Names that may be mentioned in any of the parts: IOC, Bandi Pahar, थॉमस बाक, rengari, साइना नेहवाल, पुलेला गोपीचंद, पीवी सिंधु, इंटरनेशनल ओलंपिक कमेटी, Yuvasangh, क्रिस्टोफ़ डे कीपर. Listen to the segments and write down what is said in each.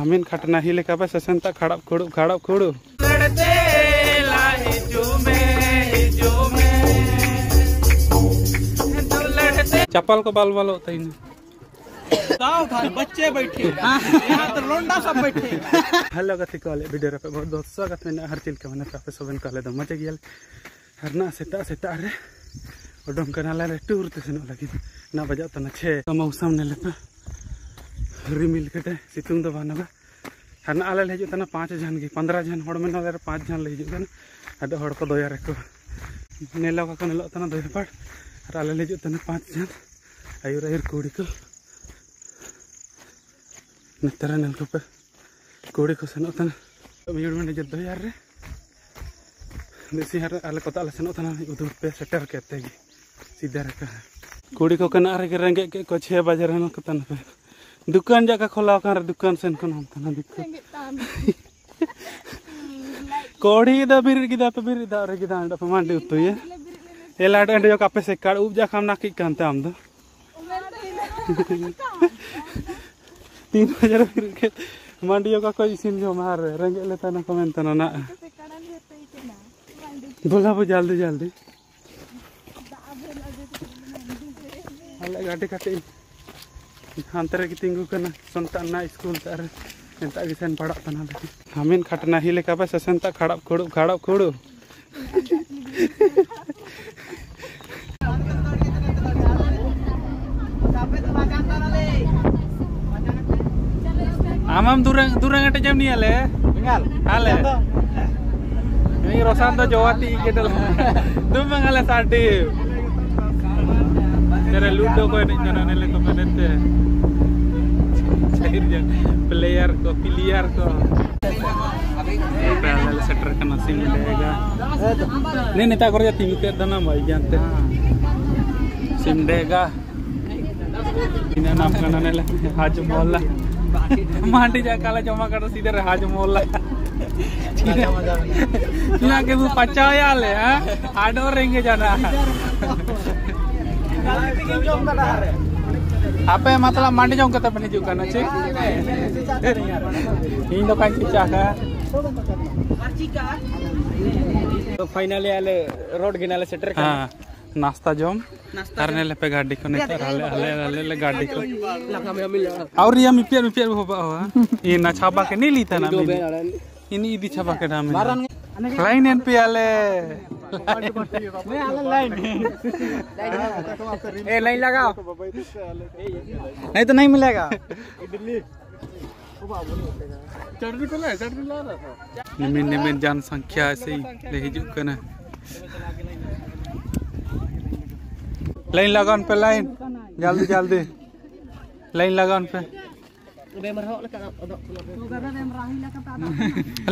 हमीन खटना ही लेका बस संता खड़ब खुड़ू लड़ते लाए जो मैं तो लड़ते चप्पल को बाल वालो तईन दाव थारे बच्चे बैठे यहां तो लोंडा सब बैठे हेलो गति कॉल वीडियो रे बहुत बहुत स्वागत है हर तिल के मने पे सबन कॉल दो मजे गेल हरना सेटा सेटा रे ओडम करना रे टूर ते सुनो लगी ना बजा तो न छे तो मौसम ने लेपा रिमिल कटे सितुंग दो बानगा हरना आले हजू तना 5 जन के 15 जन हड़ में नले 5 जन ले हजू अद हड़ को दया रखो नेला का नेला तना दया पड़ और आले हजू तना 5 जन आयुर आयुर कोड़ी को नतरा नल को पे कोड़ी को सन तना मयूर में जद दया रे देसी हर आले को ताले सन तना उधर पे सेटर करते ही सीधा रखा कोड़ी को कना रे रंगे के को 6 बजे रहन को तना पे दुकान जगह खोला कर दुकान सेन कन हम तना दुकान कोड़ी दा बिर गिदा पे बिर दा रे गिदा अंडा पे मांडे उतो ये एलाड अंडे का पे से काड़ उब जा काम ना की कांते हम दो 3000 बिर के मांडियो का कोई सीन जो मार रंगे लेता ना कमेंट तना ना बोला वो जल्दी जल्दी हल्ला गाड़ी काटे हंतरे की तिंगू करना संताना स्कूल तार नेता किसान पढ़ा तना लेकिन हमीन खटना ही लेका बस संता खड़ब खुड़ू आमाम दुरंग दुरंग अटे जम नहीं आले बंगाल आले नहीं रोशन तो जोवाती के डल तुम बंगाल साटी तेरे लूडो को जना ने ले तो बनते शहर जन प्लेयर को पहले सेटर का नसीब मिलेगा नहीं नेता कर जाती मुके धना भाई जानते सिम देगा बिना नाम करना ने हाज मोहल्ला माटी जा काला जमा कर सीधे हाज मोहल्ला ना के वो 50 यार है आडो रहेंगे जाना आपे मतलब मांडी जोंग कता बनी जुका ना चे इन दो काई चिचा का तो फाइनली आले रोड गिनाले सेटर का नाश्ता जोम करने ले पे गाड़ी को नेता हले हले ले गाड़ी को और ये मी पियर हो हुआ ये ना छाबा के नहीं लीता ना इन इदी छाबा के नाम लाइन एन पे आले मैं आला लाइन ए लाइन लगाओ नहीं तो नहीं मिलेगा दिल्ली चढ़नी ला रहा था निम्न जनसंख्या ऐसे ही ले हिजू करना लाइन लगा उन पे लाइन जल्दी जल्दी लाइन लगा उन पे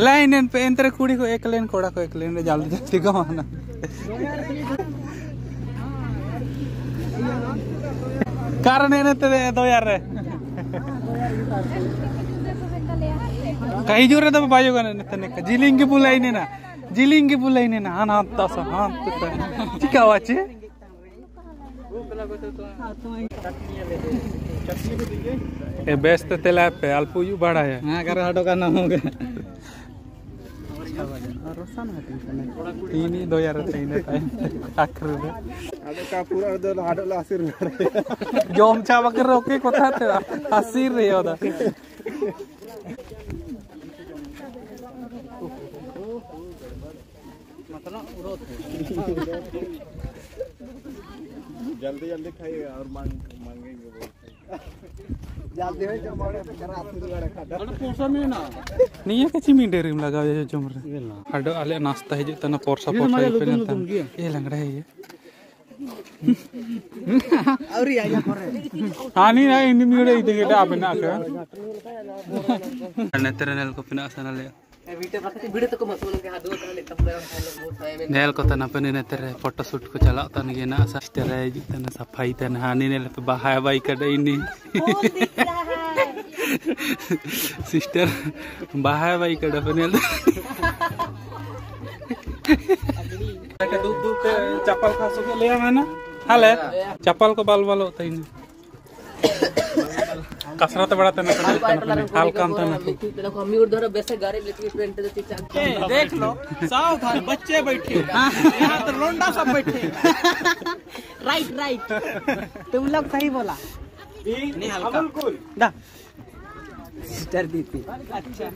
लाइन एन पे एंतर कुड़ी को एक लेन कोड़ा को एक लेन में जल्दी जल्दी कमाना कारण है ना तेरे 2000 रे कहीं जोरे तो बायो का नहीं तने का जिलिंग की बुलाई नहीं ना हाँ हाँ तासा हाँ चिका वाचे ए बेस्ट तेला पे अल्पुयू बड़ा है हां कर हाडो का नाम होगा रोशन है तीन ही 2003 में आखिर में हाडो का पूरा दो हाडो ला सिर जोम छा बकर रोके कोथा थे हसीर रे होदा मतलब रोत जल्दी जल्दी खाइए और मांगेंगे जल्दी में जमाने पे करा आपको रखा बड़ा पोसा में ना नहीं है कच्ची मीठे रिम लगाओ जो जमरे हाडो आले नाश्ता है जितना पोसा पे ना ये लंगड़ा है ये और ये आया करे हानी ना इन मीठे इधर आप ना कर नेत्रनल को पिना सना ले नेल को तना पे ने तेरे फोटो शूट को चला तन गे ना तेरे तना सफाई तन हानी ने पे बहाय बाई कदई नी सिस्टर बहाय बाई कद पे नेल बेटा दूध दूध चप्पल खासो के ले आना हाले चप्पल को बाल वालो तई कसरत बढ़ाते ना हल्का अंतर में देखो हम और धरो वैसे गाड़ी लेके ट्रेन पे जाते हैं देख लो सावधान बच्चे बैठे यहां तो लोंडा सब बैठे राइट राइट तुम लोग सही बोला नहीं हल्का बिल्कुल दा सिस्टर दीदी अच्छा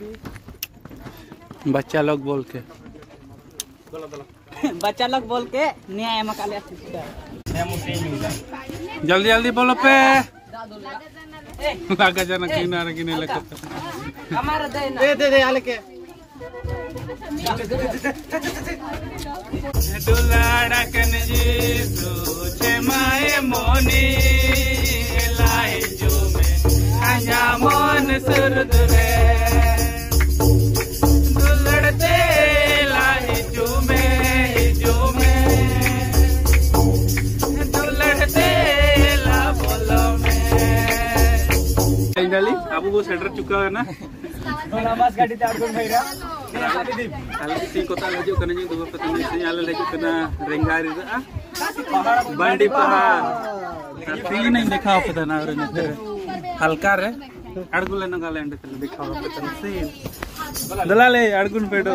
बच्चा लोग बोल के बोला बोला बच्चा लोग बोल के न्याय मकाले सिस्टर जल्दी जल्दी बोलो पे लागा जाना की नहीं लगता हमारा दे दे आले के दुलाड़ा कनजी सोचे माए मोनी लाई जो में आजा मोन सुरद रे दुलड़ते लाई जो में दुलड़ते ला बोलो में डाली अब वो सेटर चुका है ना नमाज गाड़ी ते आगुन भैरा दीदी अलसी कोता लेजो कने दुबो पता नहीं आले लेजो कना रेंगारी आ बंडी पहार तीन नहीं देखा पता ना रे हल्का रे अड़गुले नगाले अंडे तले देखा पता नहीं दलाले अड़गुन पेडो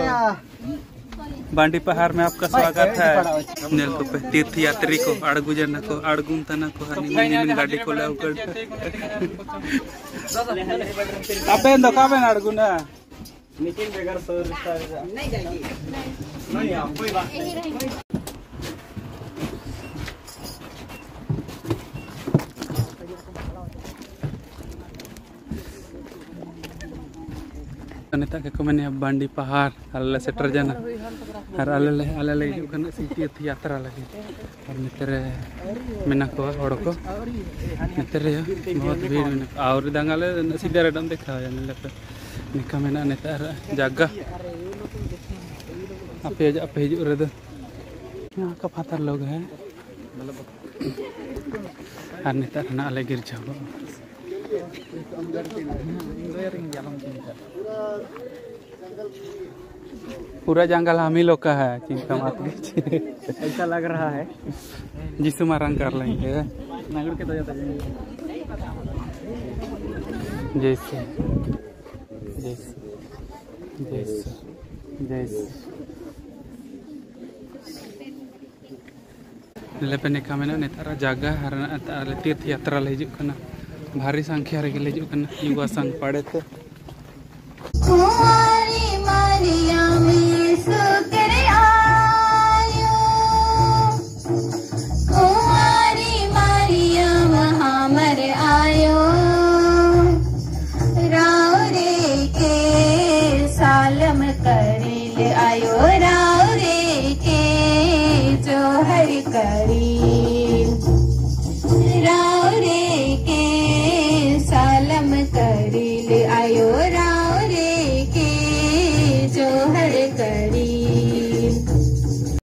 बांडी पहाड़ में आपका स्वागत है। नेल तो पे तीर्थ यात्री को अड़गु जना को अड़गुन तना को हनी गाड़ी को लाउ कर अबे दो काबे अड़गुना मीटिंग बेगर सर नहीं जाएगी नहीं हम कोई बात नहीं नेता के कमेने अब बांडी पहाड़ अल्ले सेटर जाना और अल्ले अल्ले ले कने सिटी यात्रा लगे और मित्र मेना को और को मित्र बहुत भीड़ और दंगाले सीधा रडम देखा जाने लगे निका मेना नेता जगह आप भेज रद यहां का फातर लोग है मतलब और नेता ना अल्ले गिर जाओ पूरा जंगल हम ही लोग का है चिंता मत कीजिए ऐसा लग रहा है जिससे मारंग कर लेंगे नागड़ के तो जाता है जैसे जैसे जैसे जैसे लेपने का मैंने नेतारा जगह हर तीर्थ यात्रा ले जुकना भारी संख्या रे ले जुकना युवा संघ पड़े थे करी ले आयो राव रे के जोहर करी